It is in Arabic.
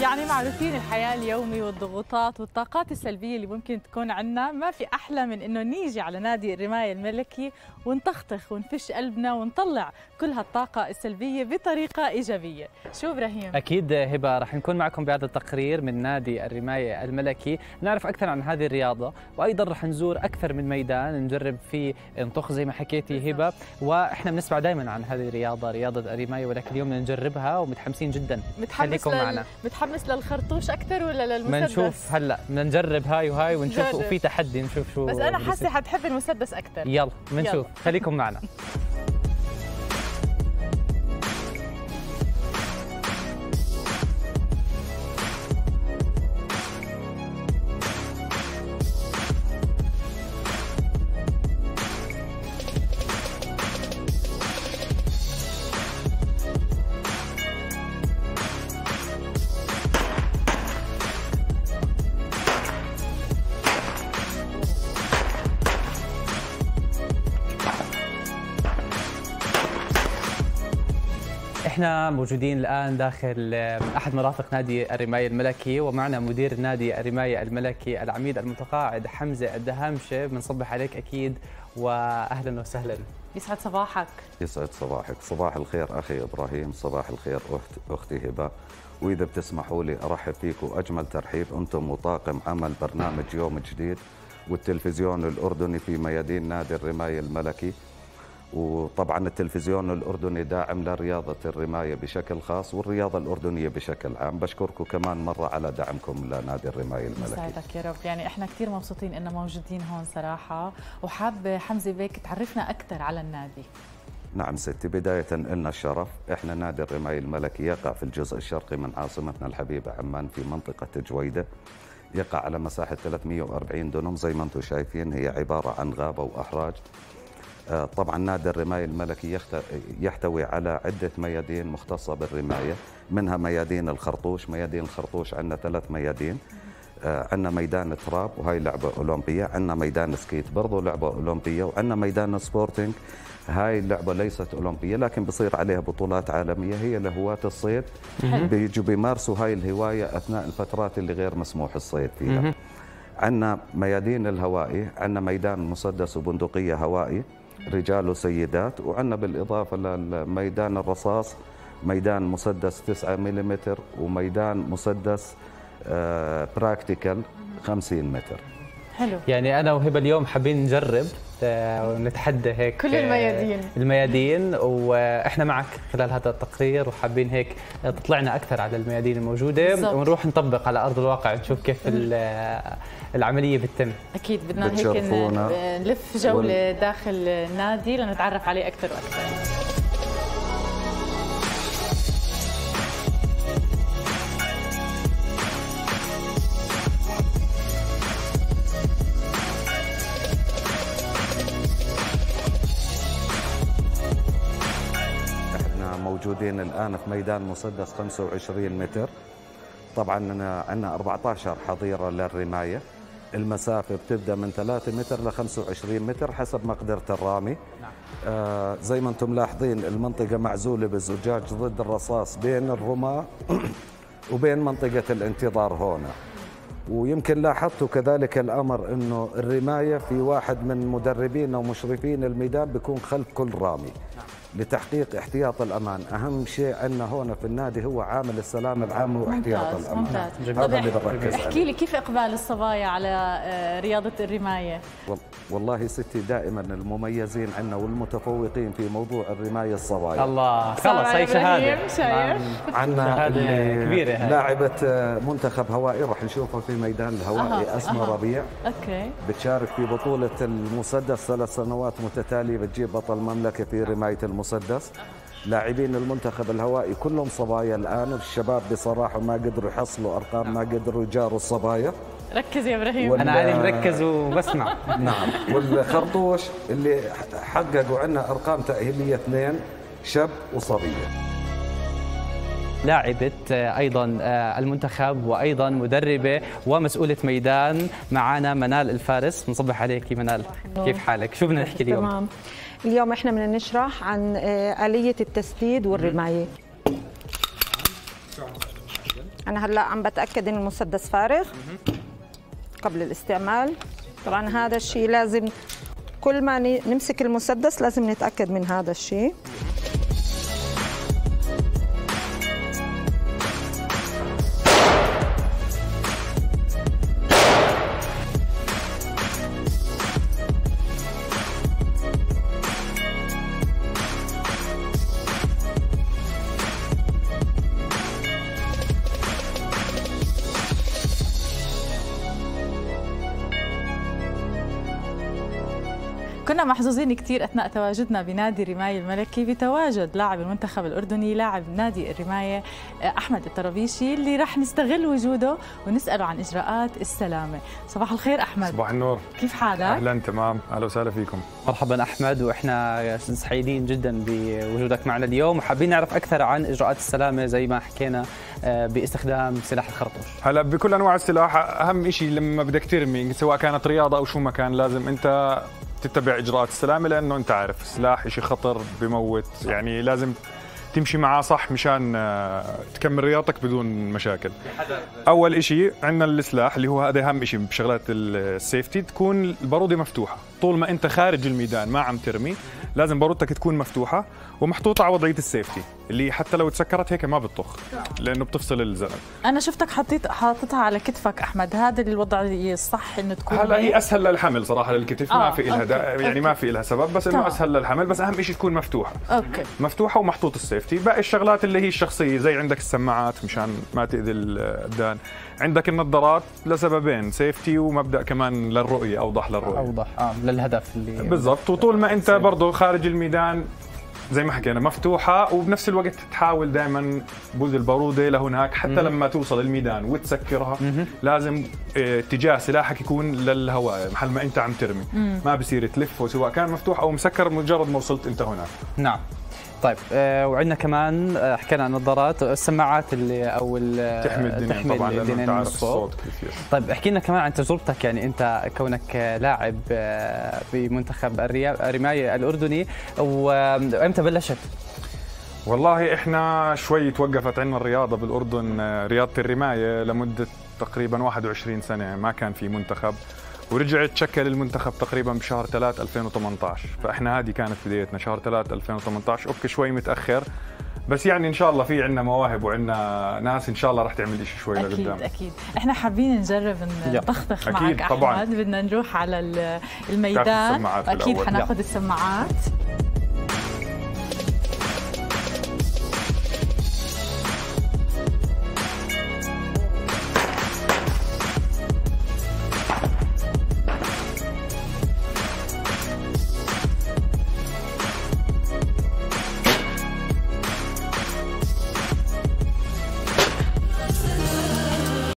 يعني معروفين الحياة اليومي والضغوطات والطاقات السلبية اللي ممكن تكون عنا، ما في أحلى من إنه نيجي على نادي الرماية الملكي ونطخطخ ونفش قلبنا ونطلع كل هالطاقة السلبية بطريقة إيجابية. شو إبراهيم؟ أكيد هبة، رح نكون معكم بهذا التقرير من نادي الرماية الملكي، نعرف أكثر عن هذه الرياضة، وأيضا رح نزور أكثر من ميدان نجرب فيه نطخ زي ما حكيتي هبة، وإحنا بنسمع دائما عن هذه الرياضة، رياضة الرماية، ولكن اليوم بدنا نجربها ومتحمسين جدا. خليكم معنا. متحمس للخرطوش اكثر ولا للمسدس؟ بنشوف هلا، بدنا نجرب هاي وهاي ونشوف، وفي تحدي نشوف شو. بس انا حاسه حتحب المسدس اكثر. يلا بنشوف، خليكم معنا. احنا موجودين الان داخل احد مرافق نادي الرمايه الملكي، ومعنا مدير نادي الرمايه الملكي العميد المتقاعد حمزه الدهامشه. بنصبح عليك اكيد واهلا وسهلا. يسعد صباحك. يسعد صباحك، صباح الخير اخي ابراهيم، صباح الخير اختي هبه، واذا بتسمحوا لي ارحب فيكم واجمل ترحيب انتم وطاقم عمل برنامج يوم جديد والتلفزيون الاردني في ميادين نادي الرمايه الملكي. وطبعا التلفزيون الأردني داعم لرياضة الرماية بشكل خاص والرياضة الأردنية بشكل عام. بشكركم كمان مرة على دعمكم لنادي الرماية الملكي. يسعدك يا رب، يعني احنا كثير مبسوطين اننا موجودين هون صراحة. وحابة حمزة بيك تعرفنا أكثر على النادي. نعم ستي، بداية لنا الشرف. احنا نادي الرماية الملكي يقع في الجزء الشرقي من عاصمتنا الحبيبة عمان في منطقة جويده، يقع على مساحة 340 دونم زي ما انتم شايفين، هي عبارة عن غابة وأحراج. طبعا نادي الرماية الملكي يحتوي على عدة ميادين مختصة بالرماية، منها ميادين الخرطوش. ميادين الخرطوش عندنا 3 ميادين، عندنا ميدان تراب وهي لعبة أولمبية، عندنا ميدان سكيت برضه لعبة أولمبية، وعندنا ميدان سبورتنج. هاي اللعبة ليست أولمبية لكن بصير عليها بطولات عالمية، هي لهواة الصيد بيجوا بيمارسوا هاي الهواية أثناء الفترات اللي غير مسموح الصيد فيها. عندنا ميادين الهوائي، عندنا ميدان مسدس وبندقية هوائي رجال وسيدات، وعندنا بالإضافة للميدان الرصاص ميدان مسدس 9 ملم وميدان مسدس براكتيكال 50 متر. حلو، يعني أنا وهبة اليوم حابين نجرب ونتحدى هيك كل الميادين واحنا معك خلال هذا التقرير، وحابين هيك تطلعنا اكثر على الميادين الموجوده بالزبط. ونروح نطبق على ارض الواقع نشوف كيف العمليه بتتم. اكيد بدنا هيك نلف جوله داخل النادي لنتعرف عليه اكثر واكثر. موجودين الآن في ميدان مسدس 25 متر. طبعا عندنا 14 حظيرة للرماية، المسافة بتبدأ من 3 متر ل 25 متر حسب مقدرة الرامي. زي ما أنتم ملاحظين المنطقة معزولة بالزجاج ضد الرصاص بين الرماة وبين منطقة الانتظار هنا. ويمكن لاحظتوا كذلك الأمر أنه الرماية في واحد من مدربين ومشرفين الميدان بيكون خلف كل رامي لتحقيق احتياط الامان. اهم شيء عندنا هون في النادي هو عامل السلام العام واحتياط الامان. ممتاز. هذا اللي بركز عليه. احكي لي كيف اقبال الصبايا على رياضه الرمايه؟ والله ستي دائما المميزين عندنا والمتفوقين في موضوع الرمايه الصبايا. الله، خلص هي شهاده. عندنا كبيره لاعبه منتخب هوائي راح نشوفها في ميدان الهوائي اسماء ربيع. اوكي، بتشارك في بطوله المسدس 3 سنوات متتاليه، بتجيب بطل المملكه في رمايه مسدس. لاعبين المنتخب الهوائي كلهم صبايا الان، والشباب بصراحه ما قدروا يحصلوا ارقام، ما قدروا يجاروا الصبايا. ركز يا ابراهيم، انا عالي مركز وبسمع. نعم. والخرطوش اللي حققوا عندنا ارقام تاهيليه 2 شاب وصبيه. لاعبة أيضا المنتخب وأيضا مدربة ومسؤولة ميدان، معنا منال الفارس. نصبح عليك منال، كيف حالك؟ شو بدنا نحكي اليوم؟ تمام. اليوم احنا بدنا نشرح عن آلية التسديد والرماية. انا هلا عم بتاكد ان المسدس فارغ قبل الاستعمال. طبعا هذا الشيء لازم كل ما نمسك المسدس لازم نتاكد من هذا الشيء. كنا محظوظين كثير أثناء تواجدنا بنادي الرماية الملكي بتواجد لاعب المنتخب الأردني، لاعب نادي الرماية أحمد الطرابيشي، اللي راح نستغل وجوده ونسأله عن إجراءات السلامة. صباح الخير أحمد. صباح النور، كيف حالك؟ أهلا، تمام، أهلا وسهلا فيكم. مرحبا أحمد، وإحنا سعيدين جدا بوجودك معنا اليوم، وحابين نعرف أكثر عن إجراءات السلامة زي ما حكينا باستخدام سلاح الخرطوش. هلا بكل أنواع السلاح أهم شيء لما بدك ترمي سواء كانت رياضة أو شو ما كان لازم أنت تتبع إجراءات السلامة، لأنه أنت عارف السلاح إشي خطر بموت، يعني لازم تمشي معاه صح مشان تكمل رياضتك بدون مشاكل. أول إشي عندنا السلاح اللي هو هذا أهم إشي بشغلات السيفتي، تكون البارودة مفتوحة طول ما أنت خارج الميدان ما عم ترمي، لازم بارودتك تكون مفتوحة ومحطوطة على وضعية السيفتي اللي حتى لو تسكرت هيك ما بتطخ لأنه بتفصل الزلم. أنا شفتك حاططها على كتفك أحمد، هذا الوضعية الصح إنه تكون. هلا هي أسهل للحمل صراحة للكتف، ما في إلها يعني ما في إلها سبب، بس إنه أسهل للحمل، بس أهم شيء تكون مفتوحة. أوكي. مفتوحة ومحطوط السيفتي، باقي الشغلات اللي هي الشخصية زي عندك السماعات مشان ما تأذي الأبدان، عندك النظارات لسببين، سيفتي ومبدأ كمان للرؤية، أوضح للرؤية. أوضح للهدف اللي بالضبط، وطول ما أنت برضه خارج الميدان زي ما حكينا مفتوحة، وبنفس الوقت تحاول دائما بوز البارودة لهناك حتى لما توصل الميدان وتسكرها لازم اتجاه سلاحك يكون للهواء محل ما أنت عم ترمي، ما بصير تلفه سواء كان مفتوح أو مسكر مجرد ما وصلت أنت هناك. نعم. طيب وعندنا كمان حكينا عن النظارات، السماعات اللي او تحمي الدنيا من الصوت. طيب احكي لنا كمان عن تجربتك، يعني انت كونك لاعب بمنتخب الرمايه الاردني، وامتى بلشت؟ والله احنا شوي توقفت عندنا الرياضه بالاردن، رياضه الرمايه لمده تقريبا 21 سنه ما كان في منتخب، ورجع تشكل المنتخب تقريبا بشهر 3 2018، فاحنا هذه كانت بدايتنا شهر 3 2018، اوكي شوي متاخر بس يعني ان شاء الله في عندنا مواهب وعندنا ناس ان شاء الله رح تعمل شيء شوي لقدام. اكيد اكيد، احنا حابين نجرب نطخطخ معك احمد، بدنا نروح على الميدان اكيد، حناخذ السماعات.